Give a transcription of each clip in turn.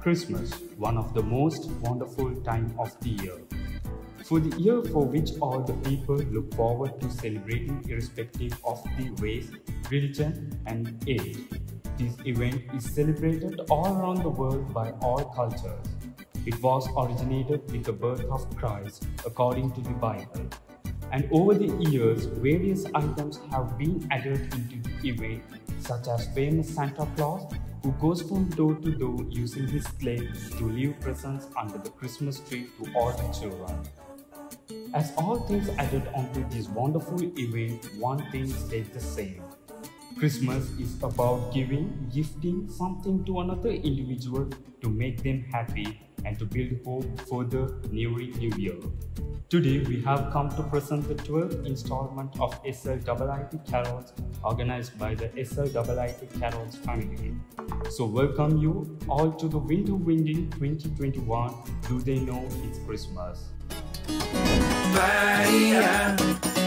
Christmas, one of the most wonderful time of the year. For the year for which all the people look forward to celebrating irrespective of the race, religion and age. This event is celebrated all around the world by all cultures. It was originated with the birth of Christ according to the Bible. And over the years, various items have been added into the event, such as famous Santa Claus, who goes from door to door using his sleigh to leave presents under the Christmas tree to all the children. As all things added onto this wonderful event, one thing stays the same. Christmas is about giving, gifting something to another individual to make them happy and to build hope for the new year. Today, we have come to present the 12th installment of SLIIT Carols organized by the SLIIT Carols family. So welcome you all to the window winding 2021. Do they know it's Christmas? Maria,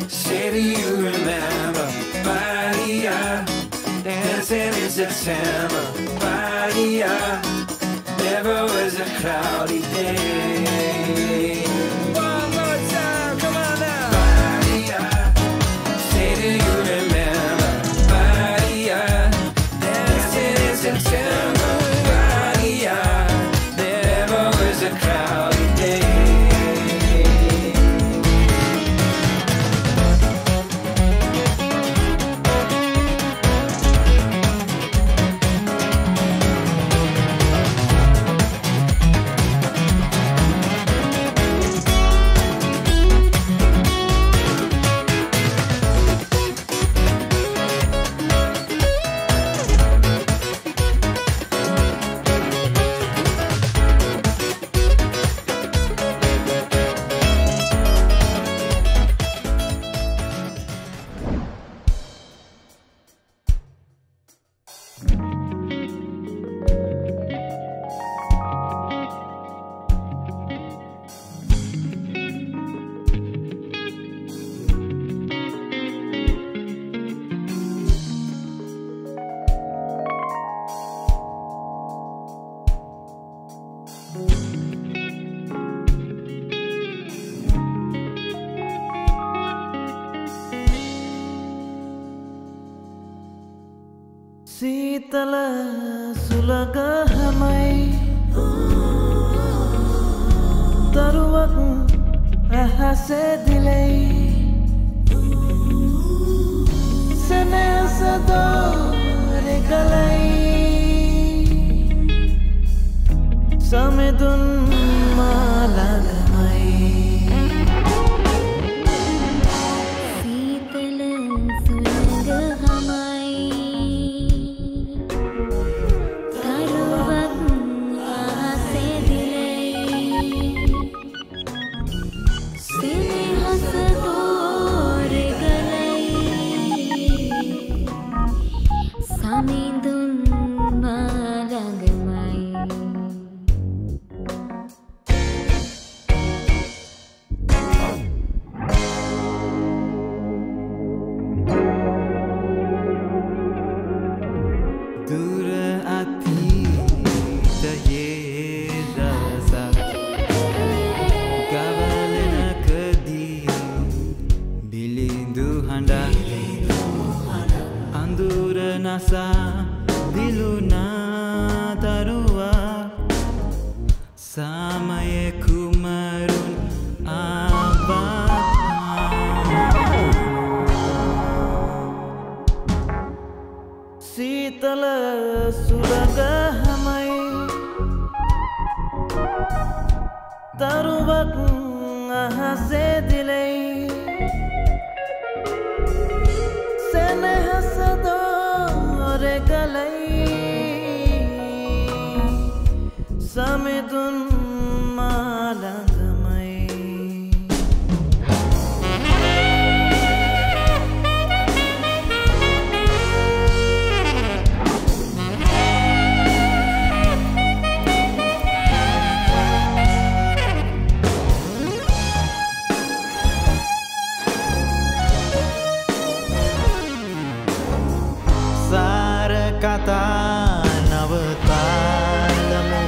say do you remember? Maria, dancing in September. Maria, never was a cloudy day. Sitala sulaga hamai taruwak ahase dilai sene asado rekalai samedun malaga Kata navata lamu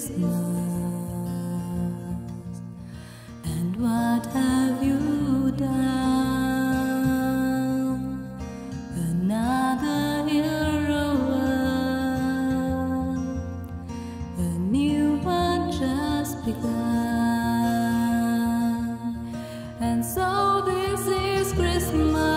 Christmas, and what have you done? Another year over, a new one just begun, and so this is Christmas.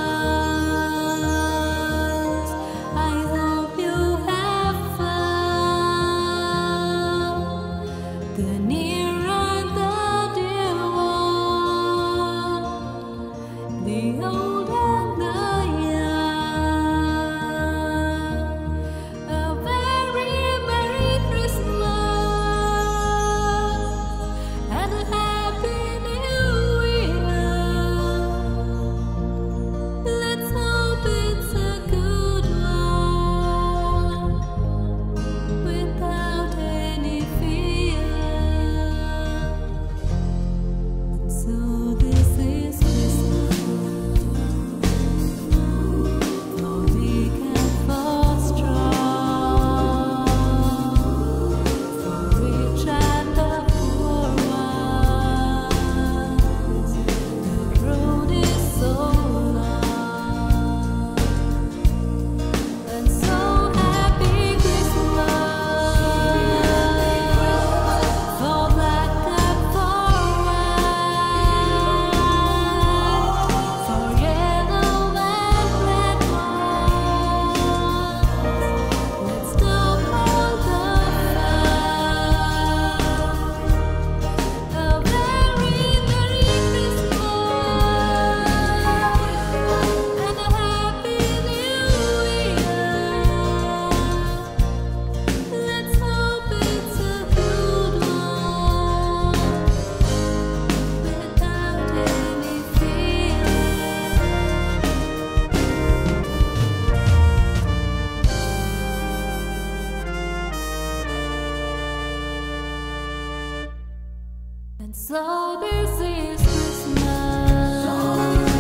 So this is Christmas. So this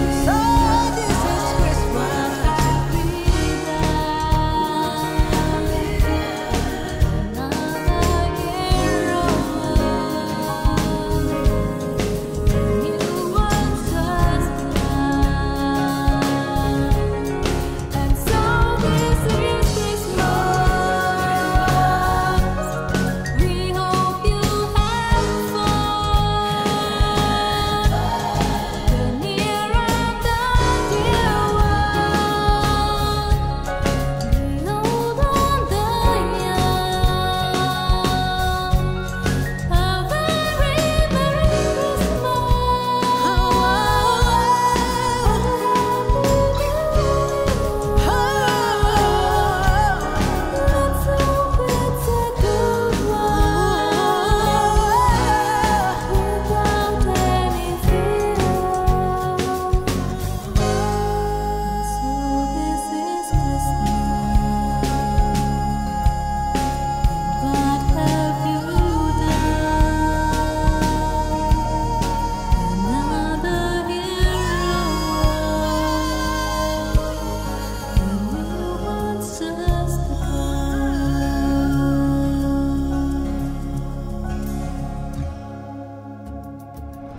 is Christmas. What have we done? Another year over, the new one just begun, and so this is Christmas. We hope you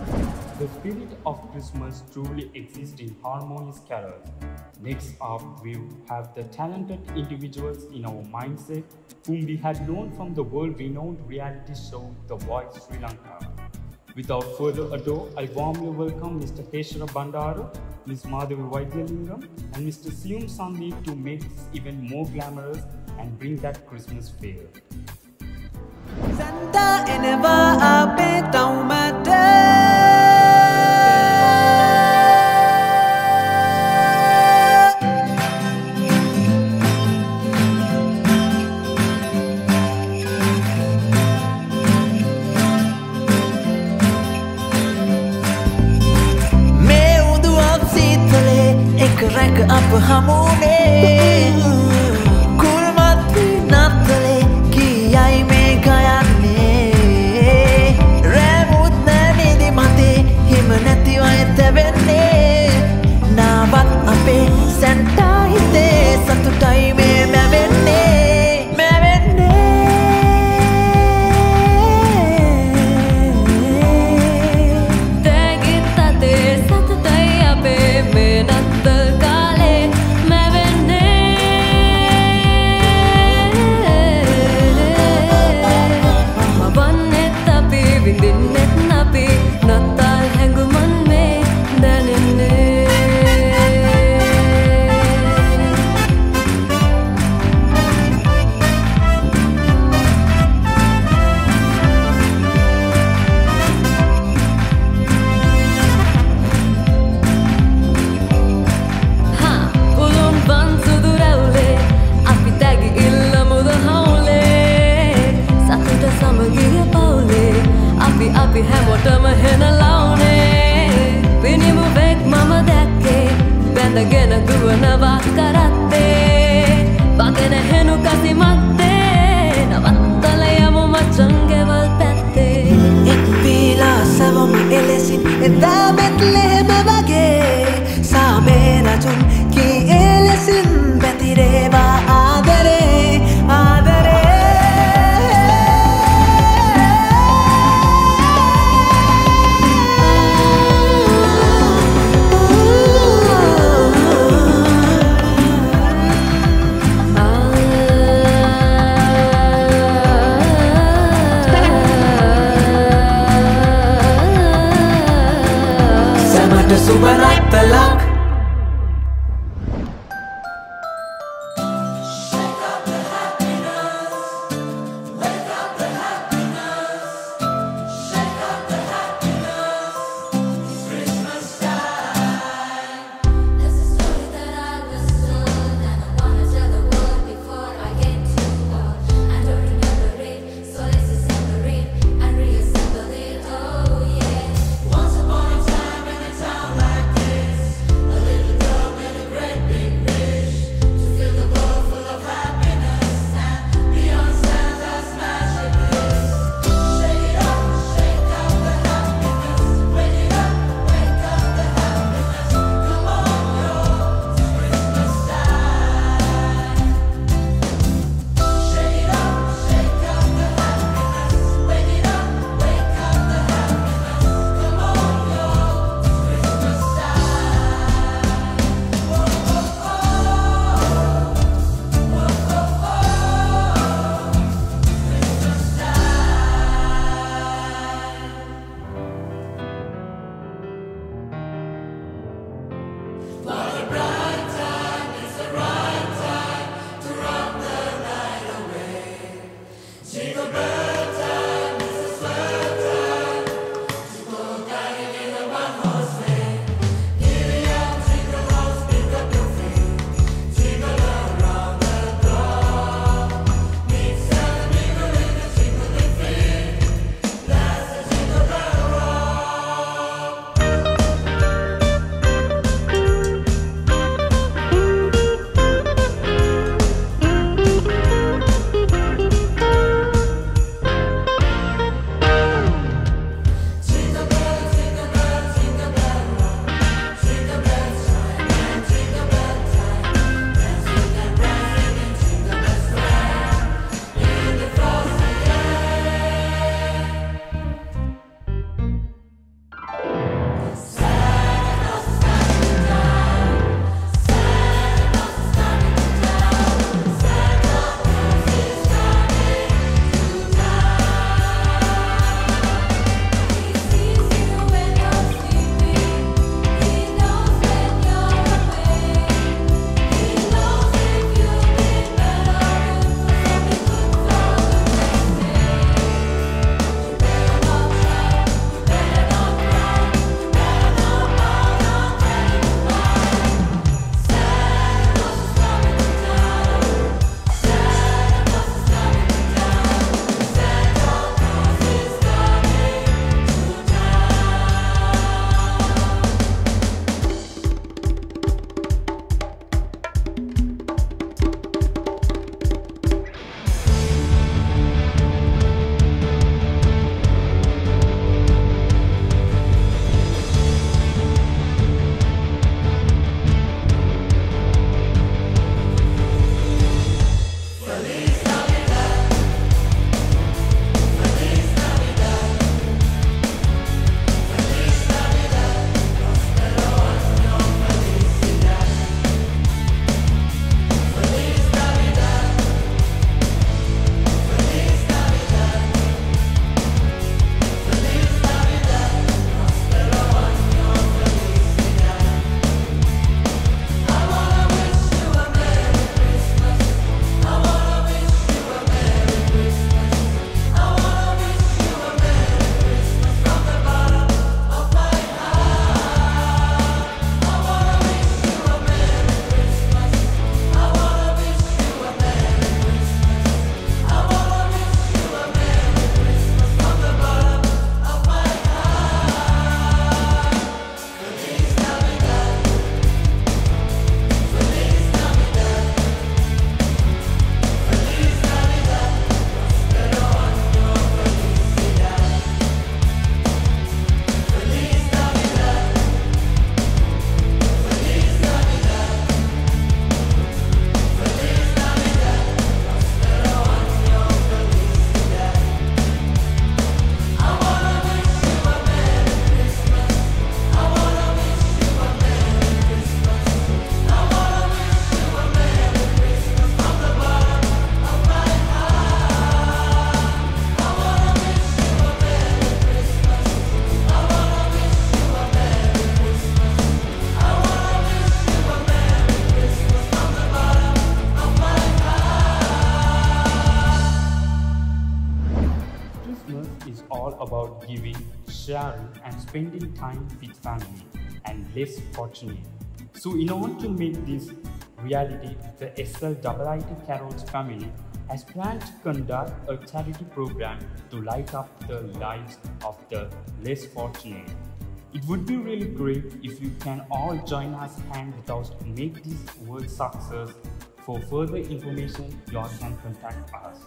have fun. The spirit of Christmas truly exists in harmonious carols. Next up, we have the talented individuals in our mindset whom we had known from the world-renowned reality show The Voice Sri Lanka. Without further ado, I warmly welcome Mr. Hesara Bandara, Ms. Madhavi Vaithialingam and Mr. Siyum Sandeep to make this event more glamorous and bring that Christmas feel. Santa Rank up hamune kurmati natle ki ai me gayanne ramu is all about giving, sharing and spending time with family and less fortunate. So in order to make this reality, the SLIIT Carols family has planned to conduct a charity program to light up the lives of the less fortunate. It would be really great if you can all join us hand with us to make this world success. For further information, you can contact us.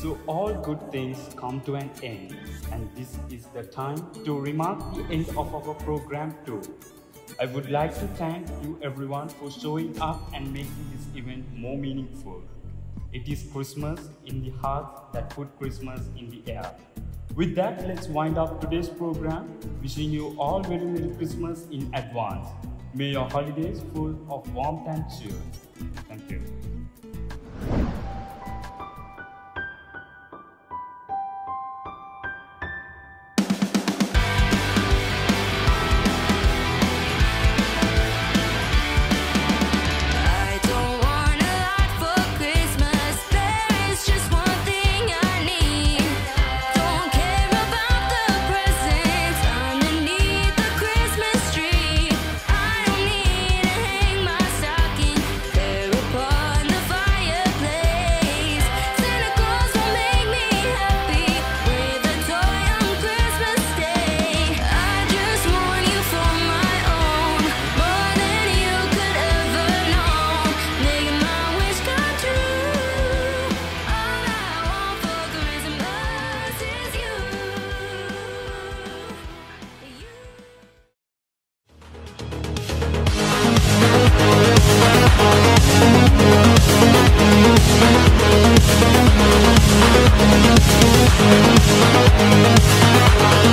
So all good things come to an end, and this is the time to remark the end of our program too. I would like to thank you everyone for showing up and making this event more meaningful. It is Christmas in the hearts that put Christmas in the air. With that, let's wind up today's program, wishing you all very Merry Christmas in advance. May your holidays full of warmth and cheer. Thank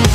you.